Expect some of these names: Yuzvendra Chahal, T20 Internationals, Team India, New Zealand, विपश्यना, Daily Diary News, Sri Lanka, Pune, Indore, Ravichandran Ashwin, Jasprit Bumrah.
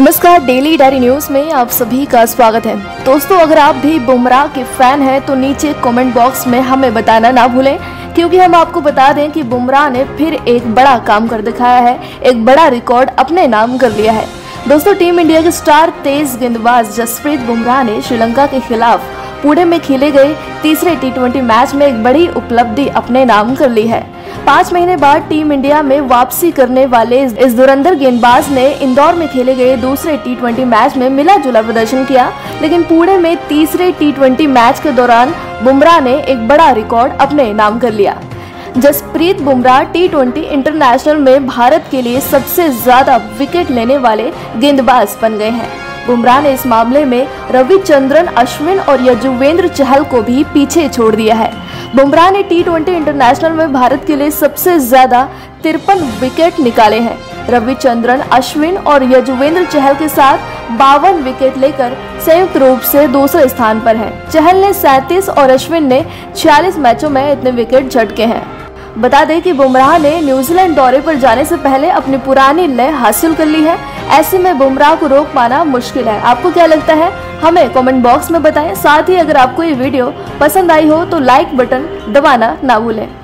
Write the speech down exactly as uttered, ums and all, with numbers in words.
नमस्कार, daily diary news में आप सभी का स्वागत है। दोस्तों, अगर आप भी बुमराह के फैन हैं तो नीचे कमेंट बॉक्स में हमें बताना ना भूलें, क्योंकि हम आपको बता दें कि बुमराह ने फिर एक बड़ा काम कर दिखाया है, एक बड़ा रिकॉर्ड अपने नाम कर लिया है। दोस्तों, टीम इंडिया के स्टार तेज गेंदबाज जसप्रीत बुमराह ने श्रीलंका के खिलाफ पुणे में खेले गए तीसरे टी ट्वेंटी मैच में एक बड़ी उपलब्धि अपने नाम कर ली है। पाँच महीने बाद टीम इंडिया में वापसी करने वाले इस धुरंधर गेंदबाज ने इंदौर में खेले गए दूसरे टी ट्वेंटी मैच में मिला जुला प्रदर्शन किया, लेकिन पुणे में तीसरे टी ट्वेंटी मैच के दौरान बुमराह ने एक बड़ा रिकॉर्ड अपने नाम कर लिया। Jasprit Bumrah T twenty international में भारत के लिए सबसे ज्यादा विकेट लेने वाले गेंदबाज बन गए हैं। बुमराह ने इस मामले में रविचंद्रन अश्विन और युजवेंद्र चहल को भी पीछे छोड़ दिया है। बुमराह ने टी ट्वेंटी इंटरनेशनल में भारत के लिए सबसे ज्यादा तिरपन विकेट निकाले हैं। रविचंद्रन अश्विन और युजवेंद्र चहल के साथ बावन विकेट लेकर संयुक्त रूप से दूसरे स्थान पर हैं। चहल ने सैंतीस और अश्विन ने छियालीस मैचों में इतने विकेट झटके हैं। बता दें कि बुमराह ने न्यूजीलैंड दौरे पर जाने से पहले अपनी पुरानी लय हासिल कर ली है। ऐसे में बुमराह को रोक पाना मुश्किल है। आपको क्या लगता है, हमें कमेंट बॉक्स में बताएं। साथ ही अगर आपको ये वीडियो पसंद आई हो तो लाइक बटन दबाना ना भूलें।